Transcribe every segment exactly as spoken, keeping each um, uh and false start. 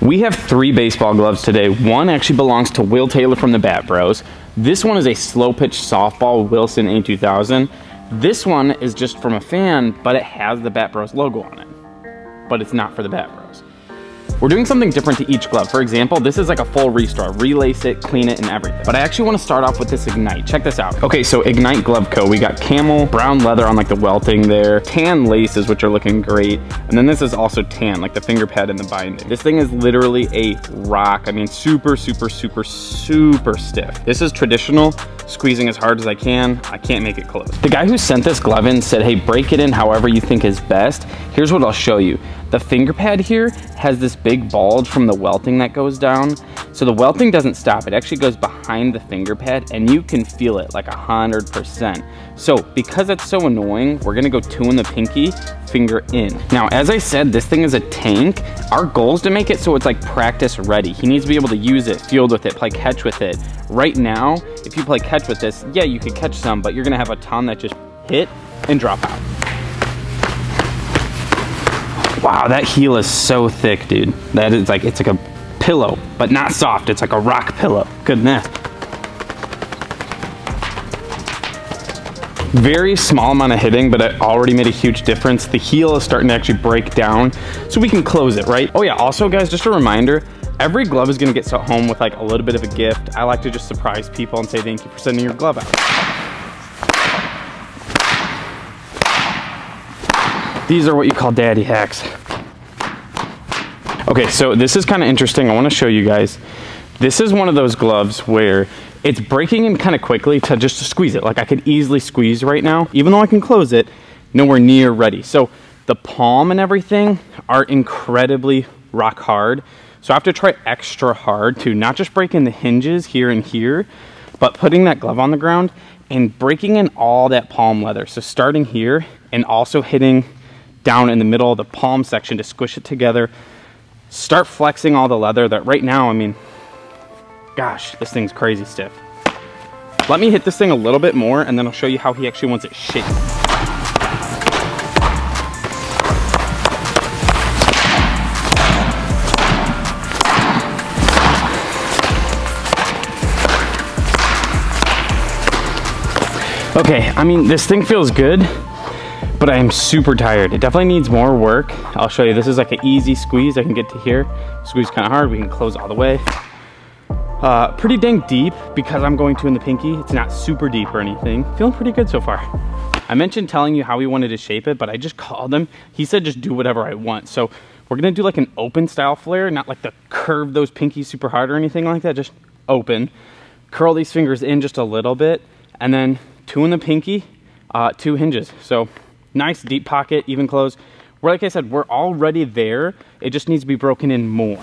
We have three baseball gloves today. One actually belongs to Will Taylor from the Bat Bros. This one is a slow pitch softball Wilson A two thousand. This one is just from a fan, but it has the Bat Bros logo on it, but it's not for the Bat Bros. We're doing something different to each glove. For example, this is like a full restore, relace it, clean it, and everything. But I actually want to start off with this Ignite. Check this out. Okay, so Ignite Glove Co. We got camel, brown leather on like the welting there, tan laces, which are looking great. And then this is also tan, like the finger pad and the binding. This thing is literally a rock. I mean, super, super, super, super stiff. This is traditional, squeezing as hard as I can. I can't make it close. The guy who sent this glove in said, hey, break it in however you think is best. Here's what I'll show you. The finger pad here has this big bulge from the welting that goes down. So the welting doesn't stop, it actually goes behind the finger pad and you can feel it like one hundred percent. So because that's so annoying, we're gonna go two in the pinky, finger in. Now, as I said, this thing is a tank. Our goal is to make it so it's like practice ready. He needs to be able to use it, field with it, play catch with it. Right now, if you play catch with this, yeah, you could catch some, but you're gonna have a ton that just hit and drop out. Wow, that heel is so thick, dude. That is like, it's like a pillow, but not soft. It's like a rock pillow. Goodness. Very small amount of hitting, but it already made a huge difference. The heel is starting to actually break down, so we can close it, right? Oh yeah, also guys, just a reminder, every glove is gonna get sent home with like a little bit of a gift. I like to just surprise people and say thank you for sending your glove out. These are what you call daddy hacks. Okay, so this is kind of interesting. I want to show you guys. This is one of those gloves where it's breaking in kind of quickly to just to squeeze it. Like I could easily squeeze right now, even though I can close it, nowhere near ready. So the palm and everything are incredibly rock hard. So I have to try extra hard to not just break in the hinges here and here, but putting that glove on the ground and breaking in all that palm leather. So starting here and also hitting down in the middle of the palm section to squish it together, start flexing all the leather that right now, I mean, gosh, this thing's crazy stiff. Let me hit this thing a little bit more and then I'll show you how he actually wants it shaped. Okay, I mean, this thing feels good, but I am super tired. It definitely needs more work. I'll show you, this is like an easy squeeze. I can get to here, squeeze kind of hard. We can close all the way. Uh, pretty dang deep because I'm going to in the pinky. It's not super deep or anything. Feeling pretty good so far. I mentioned telling you how we wanted to shape it, but I just called him. He said, just do whatever I want. So we're gonna do like an open style flare, not like the curve those pinkies super hard or anything like that, just open. Curl these fingers in just a little bit and then two in the pinky, uh, two hinges. So nice deep pocket, even close. Where, like I said, we're already there. It just needs to be broken in more.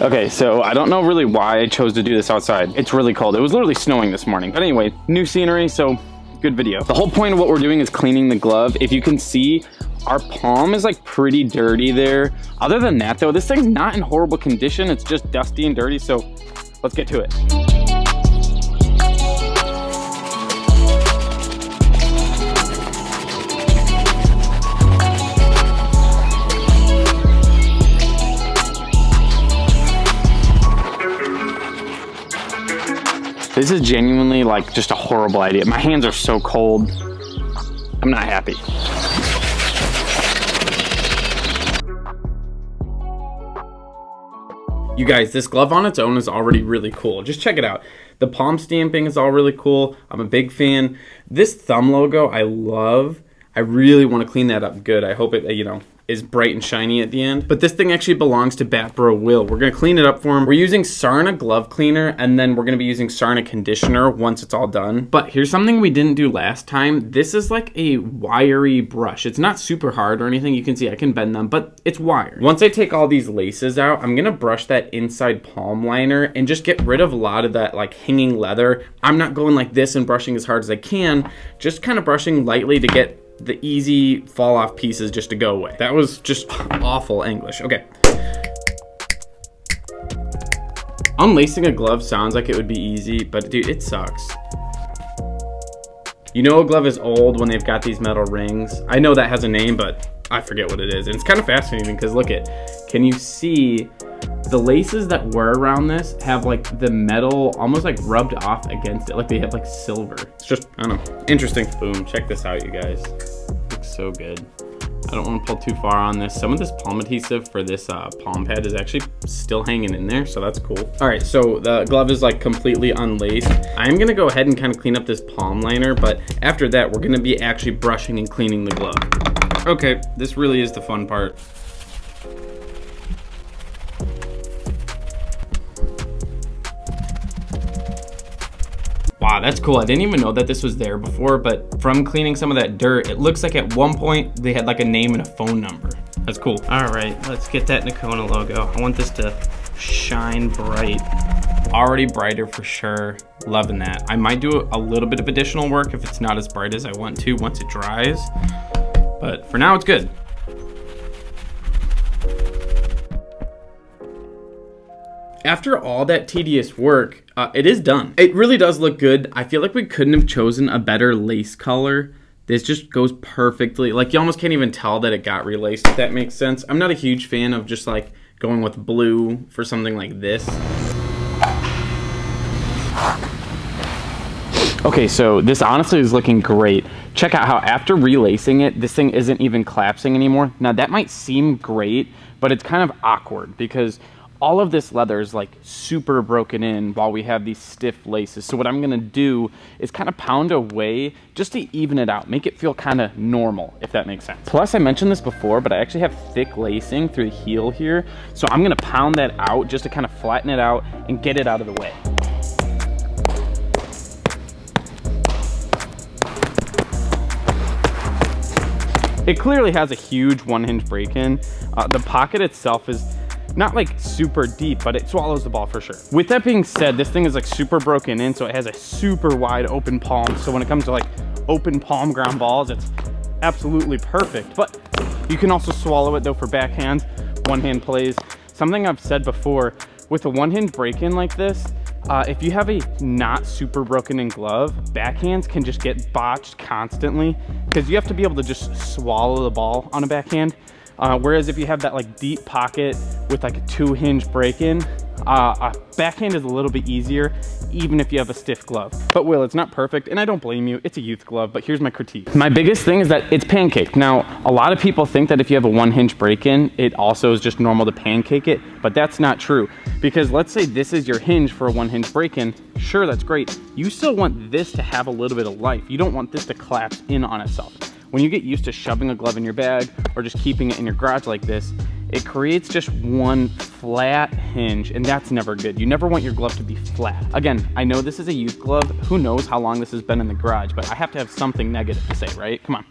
Okay, so I don't know really why I chose to do this outside. It's really cold. It was literally snowing this morning. But anyway, new scenery, so good video. The whole point of what we're doing is cleaning the glove. If you can see, our palm is like pretty dirty there. Other than that though, this thing's not in horrible condition. It's just dusty and dirty, so let's get to it. This is genuinely like just a horrible idea. My hands are so cold. I'm not happy. You guys, this glove on its own is already really cool. Just check it out. The palm stamping is all really cool. I'm a big fan. This thumb logo, I love. I really want to clean that up good. I hope it, you know, is bright and shiny at the end. But this thing actually belongs to Bat Bro Will. We're gonna clean it up for him. We're using Sarna glove cleaner and then we're gonna be using Sarna conditioner once it's all done. But here's something we didn't do last time. This is like a wiry brush. It's not super hard or anything. You can see I can bend them, but it's wired. Once I take all these laces out, I'm gonna brush that inside palm liner and just get rid of a lot of that like hanging leather. I'm not going like this and brushing as hard as I can, just kind of brushing lightly to get the easy fall off pieces just to go away. That was just awful English. Okay. Unlacing a glove sounds like it would be easy, but dude, it sucks. You know a glove is old when they've got these metal rings. I know that has a name, but I forget what it is. And it's kind of fascinating because look at, can you see the laces that were around this have like the metal almost like rubbed off against it. Like they have like silver. It's just, I don't know, interesting. Boom, check this out, you guys. Looks so good. I don't want to pull too far on this. Some of this palm adhesive for this uh, palm pad is actually still hanging in there, so that's cool. All right, so the glove is like completely unlaced. I'm gonna go ahead and kind of clean up this palm liner, but after that, we're gonna be actually brushing and cleaning the glove. Okay, this really is the fun part. Wow, that's cool. I didn't even know that this was there before, but from cleaning some of that dirt, it looks like at one point they had like a name and a phone number. That's cool. All right, let's get that Nakona logo. I want this to shine bright. Already brighter for sure. Loving that. I might do a little bit of additional work if it's not as bright as I want to once it dries, but for now it's good. After all that tedious work, uh, it is done. It really does look good. I feel like we couldn't have chosen a better lace color. This just goes perfectly. Like you almost can't even tell that it got relaced, if that makes sense. I'm not a huge fan of just like going with blue for something like this. Okay, so this honestly is looking great. Check out how after relacing it, this thing isn't even collapsing anymore. Now that might seem great, but it's kind of awkward because all of this leather is like super broken in while we have these stiff laces. So what I'm gonna do is kind of pound away just to even it out, make it feel kind of normal, if that makes sense. Plus I mentioned this before, but I actually have thick lacing through the heel here. So I'm gonna pound that out just to kind of flatten it out and get it out of the way. It clearly has a huge one hinge break in. Uh, the pocket itself is not like super deep, but it swallows the ball for sure. With that being said, this thing is like super broken in, so it has a super wide open palm. So when it comes to like open palm ground balls, it's absolutely perfect. But you can also swallow it though for backhands, one hand plays. Something I've said before, with a one hand break in like this, uh, if you have a not super broken in glove, backhands can just get botched constantly because you have to be able to just swallow the ball on a backhand. Uh, whereas if you have that like deep pocket with like a two hinge break in, uh, a backhand is a little bit easier, even if you have a stiff glove. But Will, it's not perfect, and I don't blame you. It's a youth glove, but here's my critique. My biggest thing is that it's pancaked. Now, a lot of people think that if you have a one hinge break in, it also is just normal to pancake it, but that's not true. Because let's say this is your hinge for a one hinge break in, sure, that's great. You still want this to have a little bit of life. You don't want this to collapse in on itself. When you get used to shoving a glove in your bag or just keeping it in your garage like this, it creates just one flat hinge, and that's never good. You never want your glove to be flat. Again, I know this is a youth glove. Who knows how long this has been in the garage, but I have to have something negative to say, right? Come on.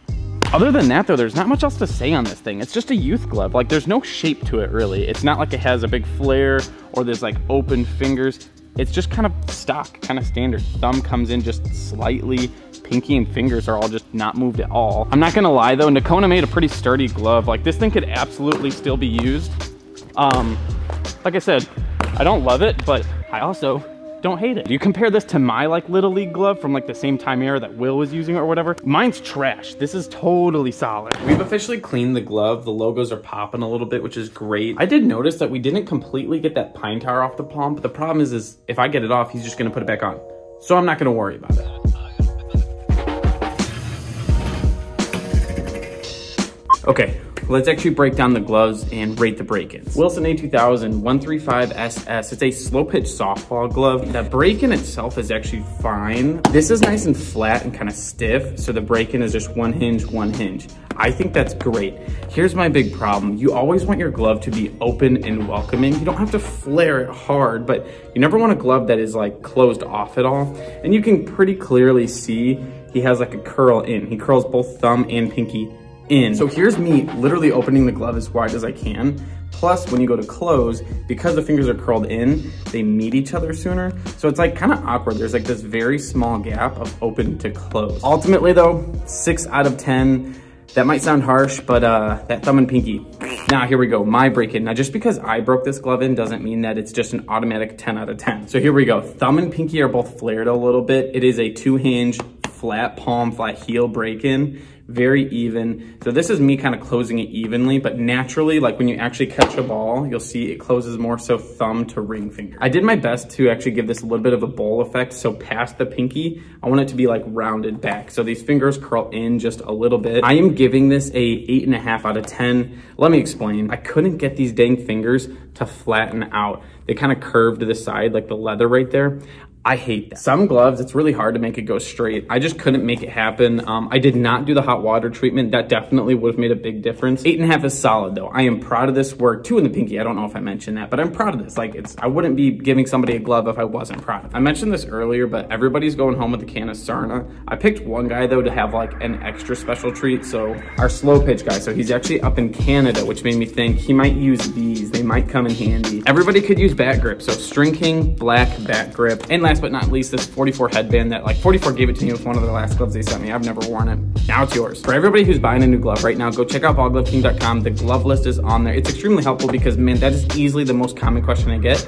Other than that though, there's not much else to say on this thing. It's just a youth glove. Like there's no shape to it really. It's not like it has a big flare or there's like open fingers. It's just kind of stock, kind of standard. Thumb comes in just slightly. Pinky and fingers are all just not moved at all. I'm not gonna lie though, Nakona made a pretty sturdy glove. Like this thing could absolutely still be used. Um, like I said, I don't love it, but I also don't hate it. You compare this to my like Little League glove from like the same time era that Will was using or whatever. Mine's trash. This is totally solid. We've officially cleaned the glove. The logos are popping a little bit, which is great. I did notice that we didn't completely get that pine tar off the palm, but the problem is, is if I get it off, he's just gonna put it back on. So I'm not gonna worry about it. Okay, let's actually break down the gloves and rate the break-ins. Wilson A two thousand one three five S S. It's a slow pitch softball glove. The break-in itself is actually fine. This is nice and flat and kind of stiff. So the break-in is just one hinge, one hinge. I think that's great. Here's my big problem. You always want your glove to be open and welcoming. You don't have to flare it hard, but you never want a glove that is like closed off at all. And you can pretty clearly see he has like a curl in. He curls both thumb and pinky in. So here's me literally opening the glove as wide as I can. Plus, when you go to close, because the fingers are curled in, they meet each other sooner. So it's like kind of awkward. There's like this very small gap of open to close. Ultimately though, six out of ten. That might sound harsh, but uh, that thumb and pinky. Now here we go, my break-in. Now just because I broke this glove in doesn't mean that it's just an automatic ten out of ten. So here we go, thumb and pinky are both flared a little bit. It is a two hinge flat palm, flat heel break in, very even. So this is me kind of closing it evenly, but naturally, like when you actually catch a ball, you'll see it closes more so thumb to ring finger. I did my best to actually give this a little bit of a bowl effect. So past the pinky, I want it to be like rounded back. So these fingers curl in just a little bit. I am giving this a eight and a half out of ten. Let me explain. I couldn't get these dang fingers to flatten out. They kind of curved to the side, like the leather right there. I hate that. Some gloves, it's really hard to make it go straight. I just couldn't make it happen. Um, I did not do the hot water treatment. That definitely would have made a big difference. Eight and a half is solid though. I am proud of this work. Two in the pinky, I don't know if I mentioned that, but I'm proud of this. Like it's, I wouldn't be giving somebody a glove if I wasn't proud of it. I mentioned this earlier, but everybody's going home with a can of Sarna. I picked one guy though to have like an extra special treat. So our slow pitch guy, so he's actually up in Canada, which made me think he might use these. They might come in handy. Everybody could use bat grip. So String King, black bat grip. And last Last but not least, this forty-four headband that like forty-four gave it to me with one of their last gloves they sent me. I've never worn it. Now it's yours. For everybody who's buying a new glove right now, go check out ball glove king dot com. The glove list is on there. It's extremely helpful because, man, that is easily the most common question I get.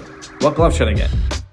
What glove should I get?